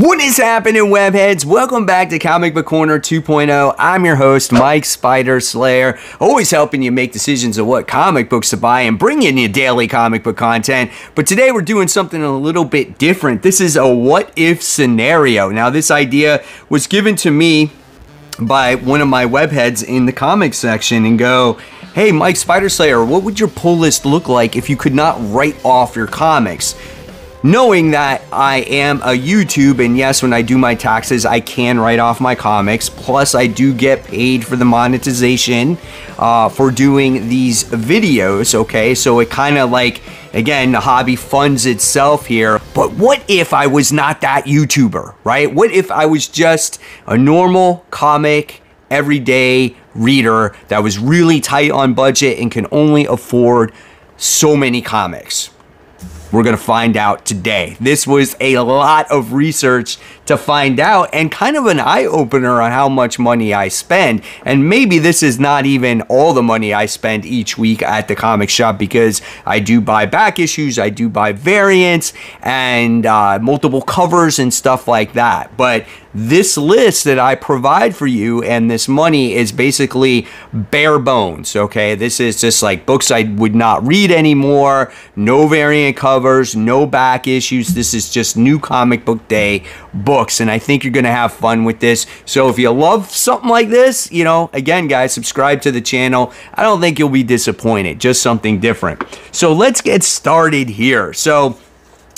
What is happening, webheads? Welcome back to Comic Book Corner 2.0. I'm your host, Mike Spiderslayer, always helping you make decisions of what comic books to buy and bring in your daily comic book content. But today we're doing something a little bit different. This is a what-if scenario. Now, this idea was given to me by one of my webheads in the comic section and go, "Hey, Mike Spiderslayer, what would your pull list look like if you could not write off your comics?" Knowing that I am a YouTube, and yes, when I do my taxes, I can write off my comics. Plus, I do get paid for the monetization for doing these videos, okay? So it kind of like, again, the hobby funds itself here. But what if I was not that YouTuber, right? What if I was just a normal comic, everyday reader that was really tight on budget and can only afford so many comics? We're gonna find out today. This was a lot of research to find out and kind of an eye-opener on how much money I spend. And maybe this is not even all the money I spend each week at the comic shop, because I do buy back issues, I do buy variants and multiple covers and stuff like that. But this list that I provide for you and this money is basically bare bones, okay? This is just like books I would not read anymore, no variant covers, no back issues. This is just new comic book day books, and I think you're gonna have fun with this. So if you love something like this, you know, again, guys, subscribe to the channel. I don't think you'll be disappointed, just something different. So let's get started here. So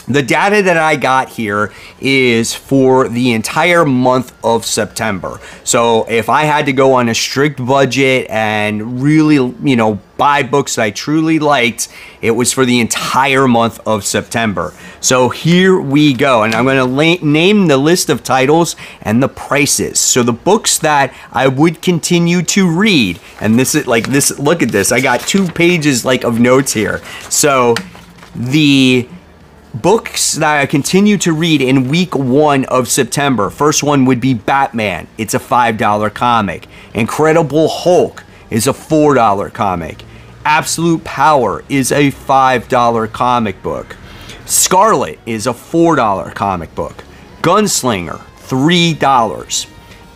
the data that I got here is for the entire month of September. So if I had to go on a strict budget and really, you know, buy books I truly liked, it was for the entire month of September. So here we go. And I'm going to name the list of titles and the prices. So the books that I would continue to read. And this is like this. Look at this. I got 2 pages like of notes here. So the books that I continue to read in week 1 of September. First one would be Batman. It's a $5 comic. Incredible Hulk is a $4 comic. Absolute Power is a $5 comic book. Scarlet is a $4 comic book. Gunslinger, $3.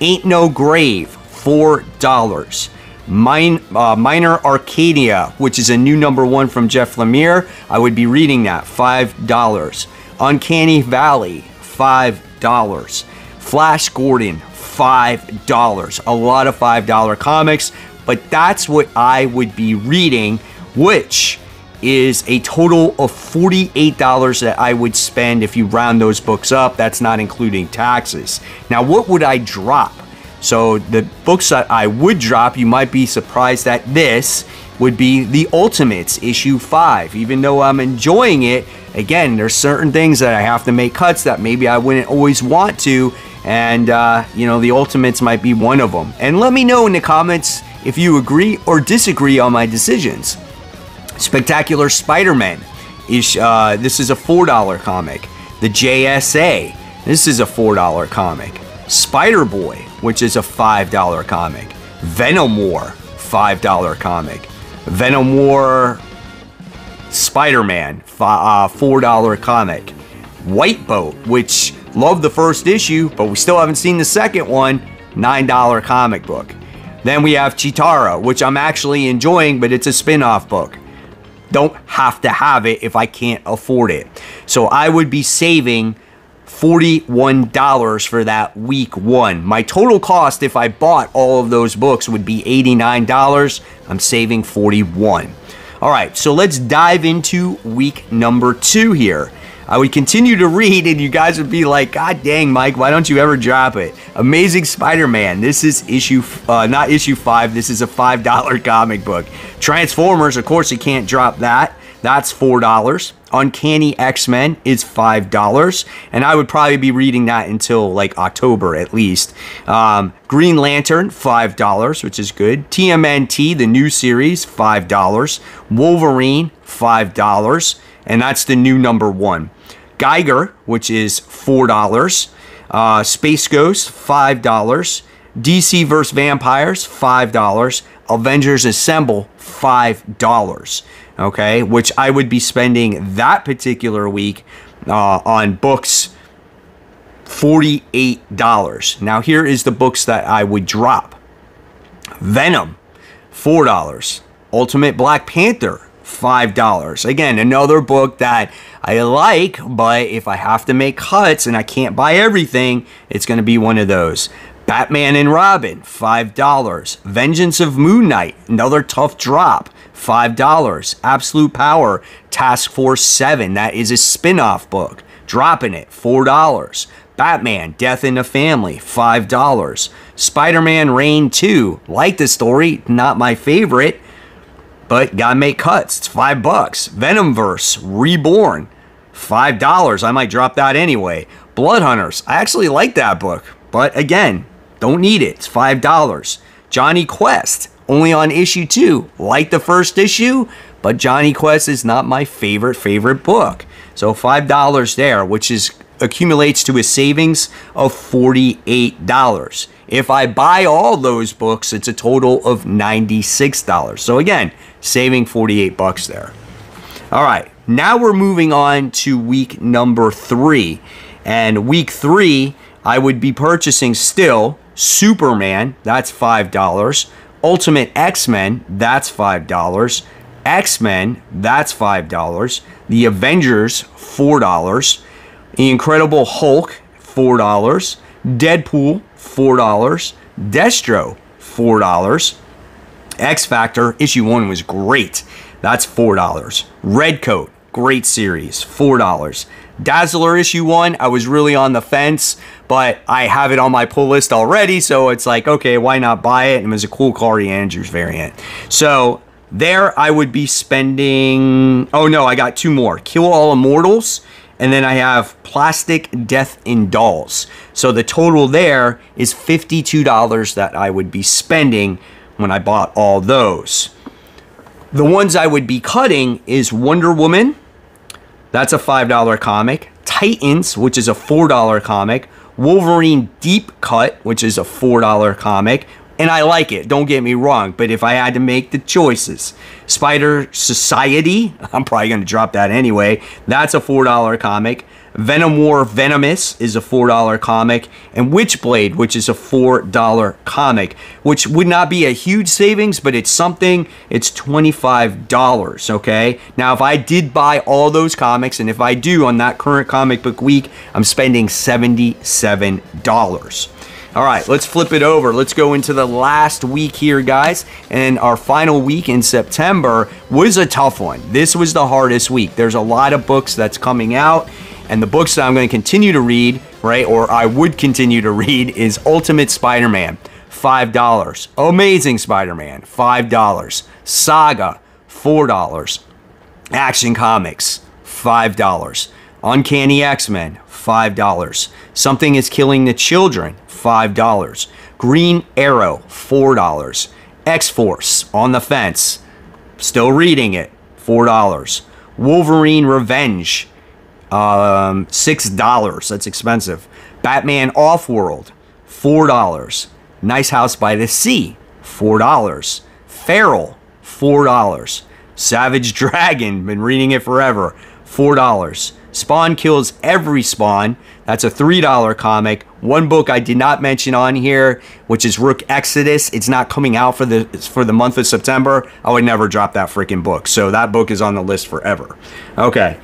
Ain't No Grave, $4. Minor Arcadia, which is a new #1 from Jeff Lemire. I would be reading that, $5. Uncanny Valley, $5. Flash Gordon, $5. A lot of $5 comics, but that's what I would be reading, which is a total of $48 that I would spend if you round those books up. That's not including taxes. Now, what would I drop? So the books that I would drop, you might be surprised that this would be The Ultimates, issue 5. Even though I'm enjoying it, again, there's certain things that I have to make cuts that maybe I wouldn't always want to. And, you know, The Ultimates might be one of them. And let me know in the comments if you agree or disagree on my decisions. Spectacular Spider-Man, this is a $4 comic. The JSA, this is a $4 comic. Spider-Boy, which is a $5 comic. Venom War, $5 comic. Venom War Spider-Man, $4 comic. White Boat, which loved the first issue, but we still haven't seen the second one, $9 comic book. Then we have Chitara, which I'm actually enjoying, but it's a spin-off book. Don't have to have it if I can't afford it. So I would be saving $41 for that week 1. My total cost, if I bought all of those books, would be $89. I'm saving $41. All right, so let's dive into week #2 here. I would continue to read, and you guys would be like, "God dang, Mike, why don't you ever drop it?" Amazing Spider-Man. This is not issue 5. This is a $5 comic book. Transformers, of course, you can't drop that. That's $4. Uncanny X-Men is $5, and I would probably be reading that until like October at least. Green Lantern, $5, which is good. TMNT, the new series, $5. Wolverine, $5, and that's the new #1. Geiger, which is $4. Space Ghost, $5. DC vs. Vampires, $5. Avengers Assemble, $5. Okay, which I would be spending that particular week on books $48. Now here is the books that I would drop. Venom, $4. Ultimate Black Panther, $5. Again, another book that I like, but if I have to make cuts and I can't buy everything, it's going to be one of those. Batman and Robin, $5. Vengeance of Moon Knight, another tough drop, $5. Absolute Power, Task Force 7, that is a spin-off book, dropping it, $4. Batman, Death in the Family, $5. Spider-Man Reign 2, like the story, not my favorite, but gotta make cuts, it's $5. Venomverse Reborn, $5. I might drop that anyway. Bloodhunters, I actually like that book, but again, don't need it, it's $5. Johnny Quest, only on issue 2, like the first issue, but Johnny Quest is not my favorite book. So $5 there, which is accumulates to a savings of $48. If I buy all those books, it's a total of $96. So again, saving $48 there. All right, now we're moving on to week number 3. And week 3, I would be purchasing still Superman, that's $5. Ultimate X-Men, that's $5. X-Men, that's $5. The Avengers, $4. The Incredible Hulk, $4. Deadpool, $4. Destro, $4. X-Factor, issue 1 was great. That's $4. Redcoat, great series, $4. Dazzler issue 1, I was really on the fence, but I have it on my pull list already, so it's like, okay, why not buy it? And it was a cool Corey Andrews variant. So there I would be spending, oh no, I got 2 more. Kill All Immortals. And then I have Plastic Death in Dolls. So the total there is $52 that I would be spending when I bought all those. The ones I would be cutting is Wonder Woman. That's a $5 comic. Titans, which is a $4 comic. Wolverine Deep Cut, which is a $4 comic. And I like it, don't get me wrong, but if I had to make the choices, Spider Society, I'm probably going to drop that anyway. That's a $4 comic. Venom War Venomous is a $4 comic. And Witchblade, which is a $4 comic, which would not be a huge savings, but it's something, it's $25, okay? Now, if I did buy all those comics, and if I do on that current comic book week, I'm spending $77. All right, let's flip it over. Let's go into the last week here, guys. And our final week in September was a tough one. This was the hardest week. There's a lot of books that's coming out, and the books that I'm going to continue to read, right, or I would continue to read, is Ultimate Spider-Man, $5. Amazing Spider-Man, $5. Saga, $4. Action Comics, $5. Uncanny X-Men, $5. Something is Killing the Children, $5. Green Arrow, $4. X-Force, on the fence, still reading it, $4. Wolverine Revenge, $6. That's expensive. Batman Offworld, $4. Nice House by the Sea, $4. Feral, $4. Savage Dragon, been reading it forever, $4. Spawn Kills Every Spawn, that's a $3 comic. One book I did not mention on here, which is Rook Exodus. It's not coming out for the month of September. I would never drop that freaking book, so that book is on the list forever. Okay,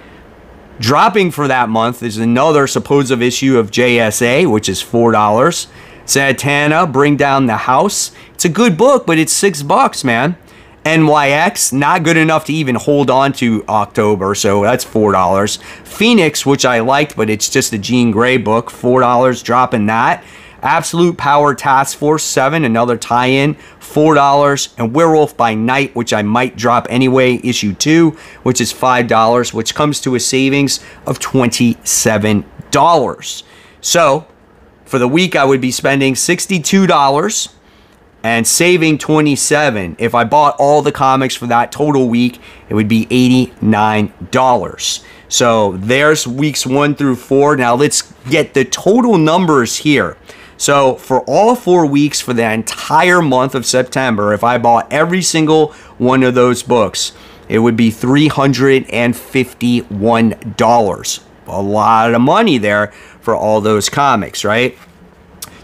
dropping for that month is another supposed issue of JSA, which is $4. Satana, Bring Down the House, it's a good book, but it's $6, man. NYX, not good enough to even hold on to October, so that's $4. Phoenix, which I liked, but it's just a Jean Grey book, $4, dropping that. Absolute Power Task Force 7, another tie-in, $4. And Werewolf by Night, which I might drop anyway, issue 2, which is $5, which comes to a savings of $27. So, for the week, I would be spending $62. And saving $27. If I bought all the comics for that total week, it would be $89. So there's weeks 1 through 4. Now let's get the total numbers here. So for all 4 weeks for the entire month of September, if I bought every single one of those books, it would be $351. A lot of money there for all those comics, right?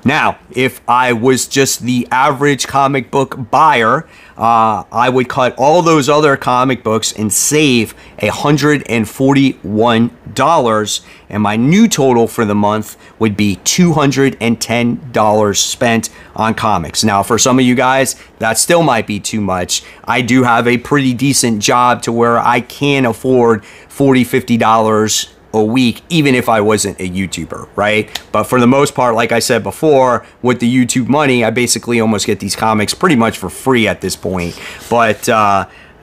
Now, if I was just the average comic book buyer, I would cut all those other comic books and save $141, and my new total for the month would be $210 spent on comics. Now, for some of you guys, that still might be too much. I do have a pretty decent job to where I can afford $40, $50 a week, even if I wasn't a YouTuber, right? But for the most part, like I said before, with the YouTube money, I basically almost get these comics pretty much for free at this point. But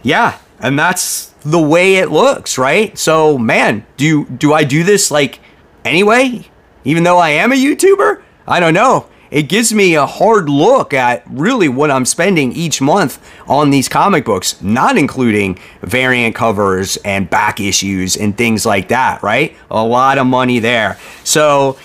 yeah, and that's the way it looks, right? So, man, do I do this like anyway, even though I am a YouTuber? I don't know. It gives me a hard look at really what I'm spending each month on these comic books, not including variant covers and back issues and things like that, right? A lot of money there. So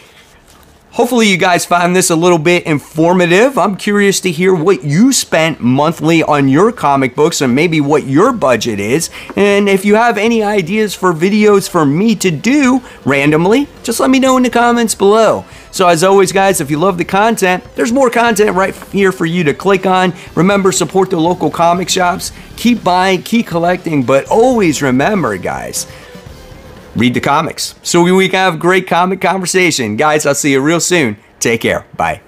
hopefully you guys found this a little bit informative. I'm curious to hear what you spent monthly on your comic books and maybe what your budget is. And if you have any ideas for videos for me to do randomly, just let me know in the comments below. So as always, guys, if you love the content, there's more content right here for you to click on. Remember, support the local comic shops. Keep buying, keep collecting, but always remember, guys, read the comics so we can have great comic conversation. Guys, I'll see you real soon. Take care. Bye.